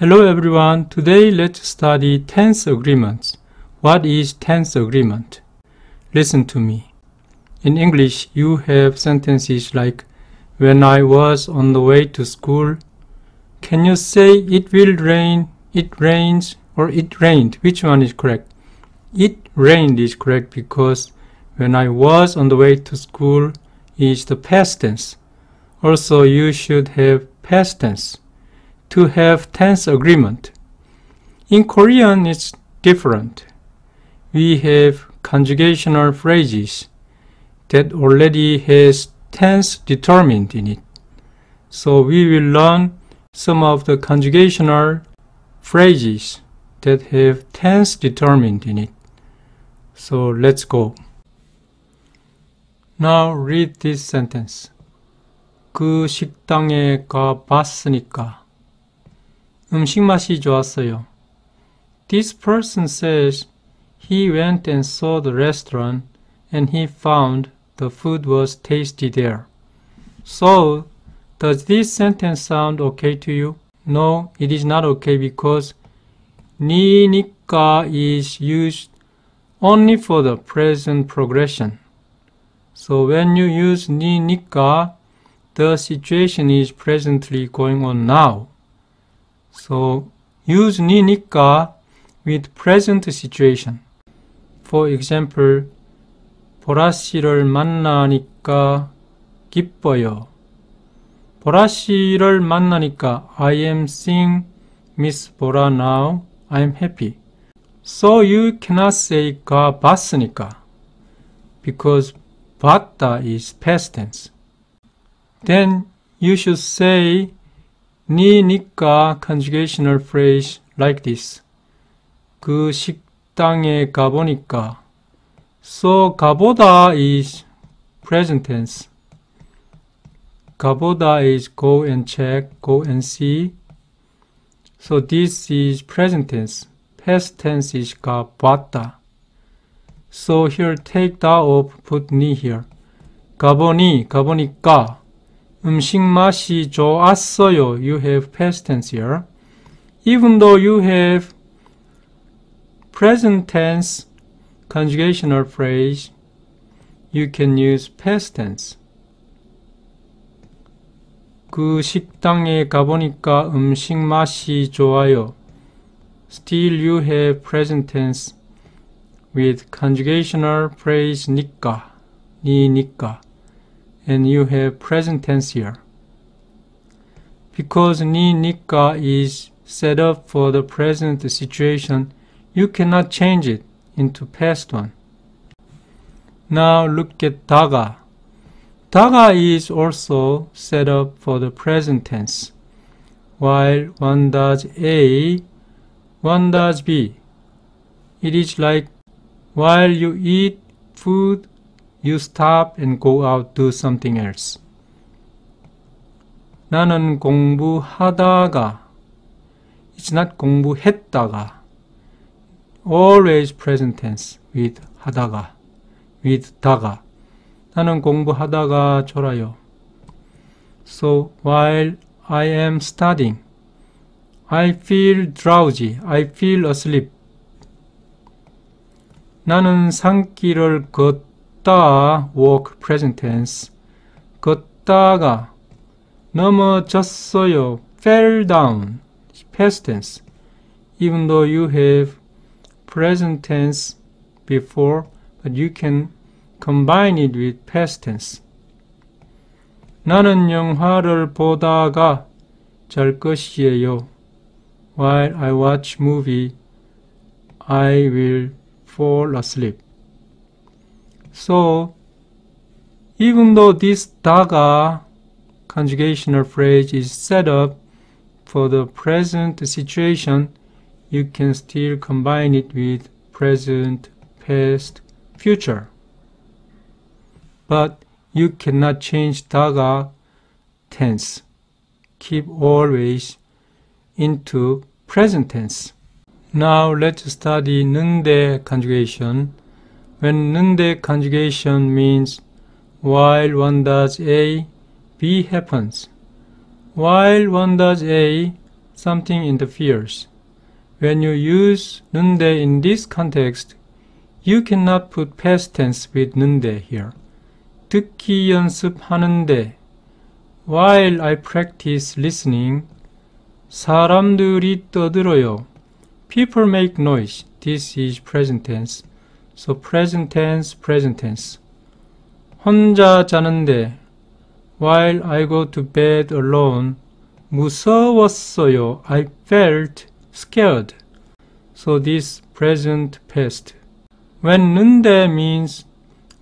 Hello everyone. Today let's study tense agreements. What is tense agreement? Listen to me. In English, you have sentences like When I was on the way to school, can you say it will rain, it rains, or it rained? Which one is correct? It rained is correct because when I was on the way to school is the past tense. Also, you should have past tense to have tense agreement. In Korean, it's different. We have conjugational phrases that already has tense determined in it. So we will learn some of the conjugational phrases that have tense determined in it. So let's go. Now read this sentence. 그 식당에 가봤으니까 음식 맛이 좋았어요. This person says he went and saw the restaurant and he found the food was tasty there. So, does this sentence sound okay to you? No, it is not okay because 니까 is used only for the present progression. So when you use 니까, the situation is presently going on now. So use 니까 with present situation. For example, 보라 씨를 만나니까 기뻐요. 보라 씨를 만나니까 I am seeing Miss 보라 now. I am happy. So you cannot say 가 봤으니까 because 봤다 is past tense. Then you should say 니까 conjugational phrase like this. 그 식당에 가보니까. So, 가보다 is present tense. 가보다 is go and check, go and see. So, this is present tense. Past tense is 가봤다. So, here take that off, put 니 here. 가보니까. 음식 맛이 좋았어요. You have past tense here. Even though you have present tense, conjugational phrase, you can use past tense. 그 식당에 가보니까 음식 맛이 좋아요. Still you have present tense with conjugational phrase 니까, 니까. And you have present tense here. Because 니까 is set up for the present situation, you cannot change it into past one. Now look at 다가. 다가 is also set up for the present tense. While one does A, one does B. It is like while you eat food, you stop and go out do something else. 나는 공부하다가. It's not 공부했다가. Always present tense with 하다가, with 다가. 나는 공부하다가 졸아요. So while I am studying, I feel drowsy, I feel asleep. 나는 산길을 걷다, walk present tense. 걷다가 넘어졌어요, fell down, past tense. Even though you have present tense before, but you can combine it with past tense. 나는 영화를 보다가 잘 것이에요. While I watch movie, I will fall asleep. So, even though this 다가 conjugational phrase is set up for the present situation, you can still combine it with present, past, future. But you cannot change 다가 tense. Keep always into present tense. Now let's study 는데 conjugation. When 는데 conjugation means while one does A, B happens. While one does A, something interferes. When you use 는데 in this context, you cannot put past tense with 는데 here. 듣기 연습하는데, while I practice listening, 사람들이 떠들어요. People make noise. This is present tense. So present tense, present tense. 혼자 자는데, while I go to bed alone, 무서웠어요. I felt scared. So this present past. When 는데 means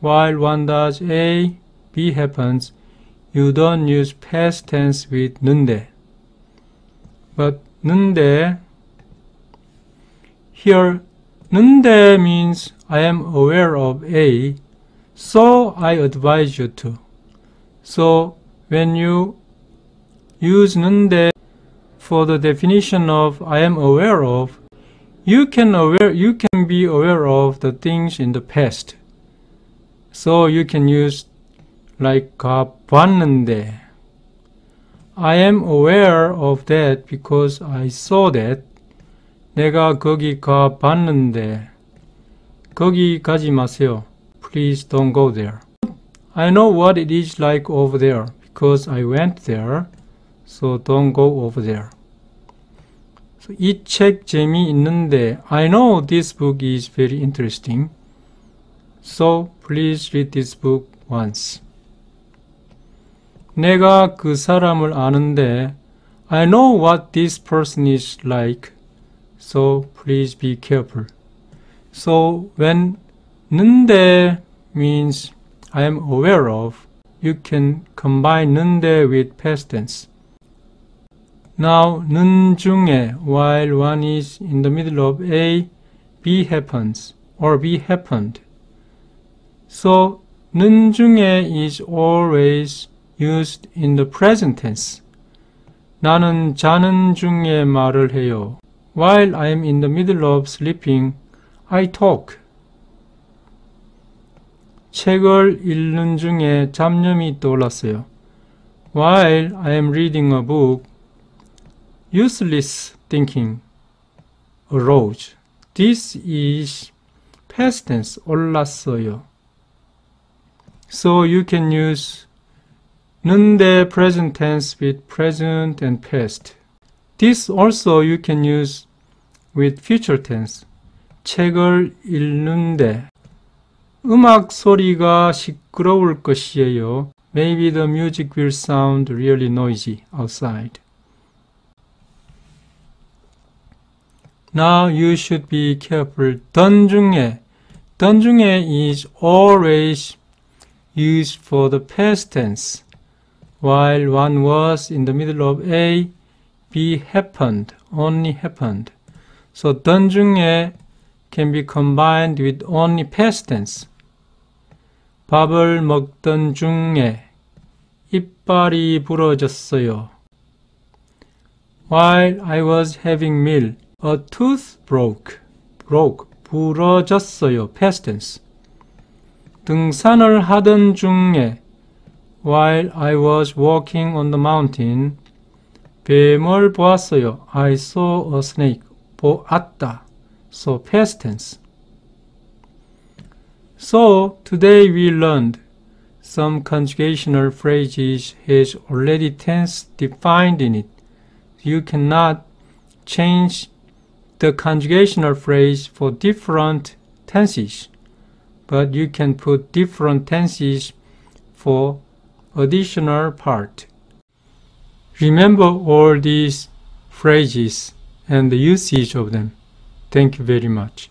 while one does A, B happens, you don't use past tense with 는데. But 는데, here 는데 means I am aware of A, so I advise you to. So when you use 는데 for the definition of I am aware of, you can be aware of the things in the past. So you can use like 봤는데. I am aware of that because I saw that. 내가 거기 가봤는데. 거기 가지 마세요. Please don't go there. I know what it is like over there because I went there. So don't go over there. So, 이 책 재미있는데. I know this book is very interesting. So please read this book once. 내가 그 사람을 아는데. I know what this person is like. So please be careful. So when 는데 means I am aware of, you can combine 는데 with past tense. Now 는 중에, while one is in the middle of A, B happens or B happened. So 는 중에 is always used in the present tense. 나는 자는 중에 말을 해요. While I am in the middle of sleeping, I talk. 책을 읽는 중에 잡념이 떠올랐어요. While I am reading a book, useless thinking arose. This is past tense, 올랐어요. So you can use 는데 present tense with present and past. This also you can use with future tense. 책을 읽는데. 음악 소리가 시끄러울 것이에요. Maybe the music will sound really noisy outside. Now you should be careful. 던 중에 is always used for the past tense. While one was in the middle of A, B happened, only happened. So 던 중에 can be combined with only past tense. 밥을 먹던 중에 이빨이 부러졌어요. While I was having meal, a tooth broke, 부러졌어요, past tense. 등산을 하던 중에, while I was walking on the mountain, 뱀을 보았어요. I saw a snake. 보았다. So past tense. So today we learned some conjugational phrases has already tense defined in it. You cannot change the conjugational phrase for different tenses, but you can put different tenses for additional part. Remember all these phrases and the usage of them. Thank you very much.